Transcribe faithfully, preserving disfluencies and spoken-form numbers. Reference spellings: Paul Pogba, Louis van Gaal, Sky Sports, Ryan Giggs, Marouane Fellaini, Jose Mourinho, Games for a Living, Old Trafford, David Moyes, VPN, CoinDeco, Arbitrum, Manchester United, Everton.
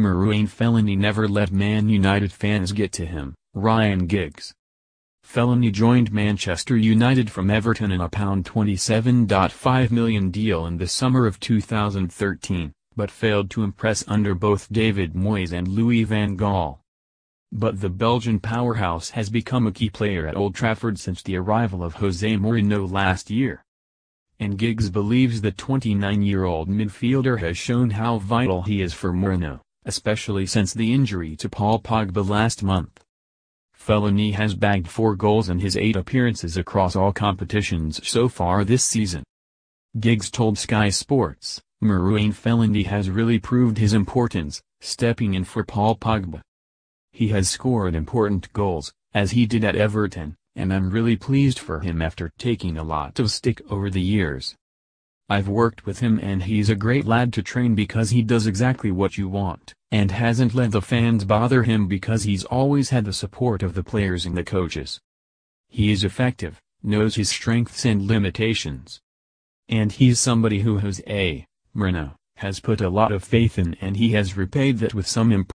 Marouane Fellaini never let Man United fans get to him. Ryan Giggs. Fellaini joined Manchester United from Everton in a twenty-seven point five million pound deal in the summer of two thousand thirteen, but failed to impress under both David Moyes and Louis van Gaal. But the Belgian powerhouse has become a key player at Old Trafford since the arrival of Jose Mourinho last year. And Giggs believes the twenty-nine-year-old midfielder has shown how vital he is for Mourinho, especially since the injury to Paul Pogba last month. Fellaini has bagged four goals in his eight appearances across all competitions so far this season. Giggs told Sky Sports, "Marouane Fellaini has really proved his importance, stepping in for Paul Pogba. He has scored important goals, as he did at Everton, and I'm really pleased for him after taking a lot of stick over the years. I've worked with him and he's a great lad to train because he does exactly what you want, and hasn't let the fans bother him because he's always had the support of the players and the coaches. He is effective, knows his strengths and limitations. And he's somebody who Jose Mourinho has put a lot of faith in, and he has repaid that with some improvement."